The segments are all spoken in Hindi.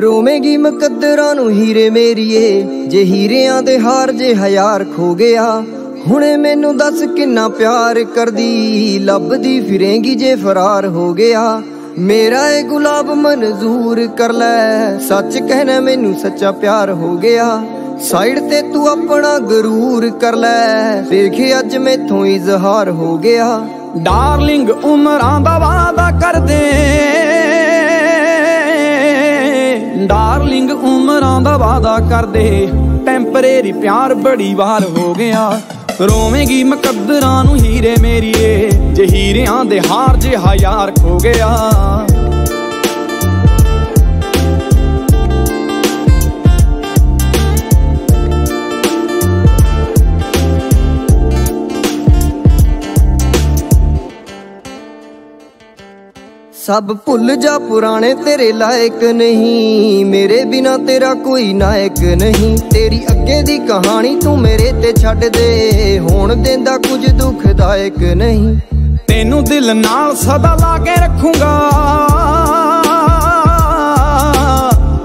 रोवेगी मुकद्दरां नूं हीरे मेरीए, जे हीरियां दे हार जे हयार खो गया। हुणे मैनू दस किन्ना प्यार करदी, लभदी फिरेंगी जे फरार हो गया। मेरा ए गुलाब मंजूर कर लै, सच कहना मैनू सच्चा प्यार हो गया। साइड ते तू अपना गरूर कर लै, देखे अज मैथों इजहार हो गया। डार्लिंग उमरां दा वादा कर दे, डार्लिंग उमरां दा वादा कर दे, टेंपरेरी प्यार बड़ी वार हो गया। रोवेगी मुकद्दरां नूं हीरे मेरीए, जे हीरियां दे हार जिहा यार खो गया। सब भुल जा पुराने, तेरे लायक नहीं, मेरे बिना तेरा कोई नायक नहीं। तेरी अगे दी कहानी तू मेरे ते छड़ दे, होण देंदा कुछ दुखदायक नहीं। तेनू दिल नाल सदा लाके रखूंगा,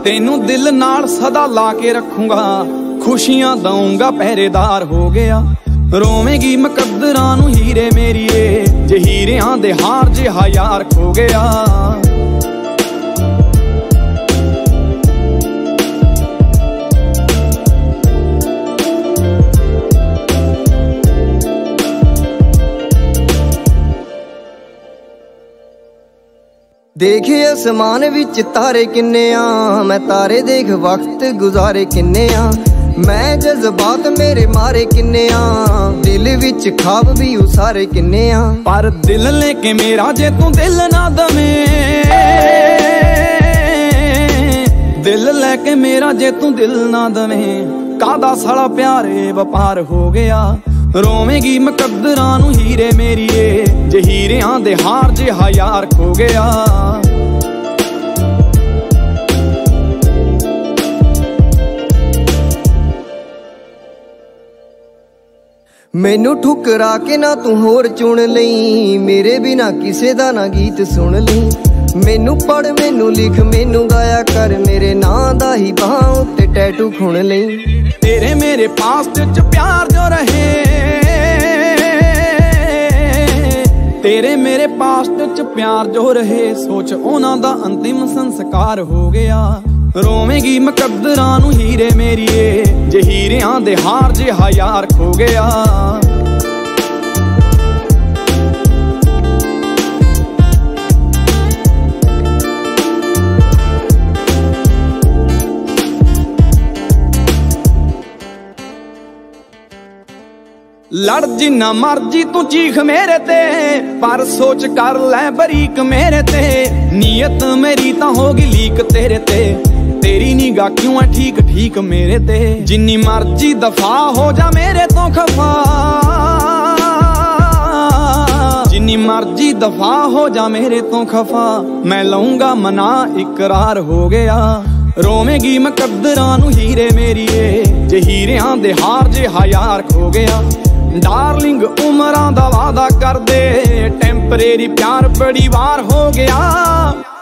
तेनू दिल नाल सदा लाके रखूंगा, खुशियां दूंगा पहरेदार हो गया। रोवेगी मुकद्दरां नूं हीरे मेरीए, जे हीरियां दे हार जिहा यार खो गया। देखे आसमान विच तारे किन्ने आ, मैं तारे देख वक्त गुजारे किन्ने आ। मैं जज्बात मेरे मारे किन्ने आ, दिल विच खाब भी उसारे किन्ने आ। पर दिल लेके मेरा जे तू दिल ना दमे, दिल लेके मेरा जे तू दिल ना दमे, कादा साला प्यारे व्यापार हो गया। रोवेगी मुकद्दरां नूं हीरे मेरीए, जे हीरियां दे हार जिहा यार खो गया। मैनू ठुकरा के ना तू होर चुन लई, मेरे बिना किसे दा ना गीत सुन लई। मैनू पढ़, मैनू लिख, मैनू गाया कर, मेरे नां दा ही बांह उत्ते टैटू खुण लई। तेरे मेरे पास्ट च प्यार जो रहे, तेरे मेरे पास्ट च प्यार जो रहे, सोच ओना दा अंतिम संस्कार हो गया। रोवेगी मुकद्दरां नूं हीरे मेरीए, जे हीरियां दे हार जिहा यार खो गया। लड़ जिन्ना मर्जी तू चीख मेरे ते, पर सोच कर लै बरीक मेरे ते। नीयत मेरी तां होगी लीक तेरे ते, तेरी निगाह क्यों है ठीक ठीक मेरे ते। जिन्नी मर्जी दफा हो जा मेरे तो खफा, जिन्नी मर्जी दफा हो जा मेरे तो खफा, मैं लूंगा मना इकरार हो गया। रोवेगी मुकद्दरां नूं हीरे मेरीए, जे हीरियां दे हार जिहा यार खो गया। डार्लिंग उमरां दा वादा कर दे, टेंपरेरी प्यार बड़ी वार हो गया।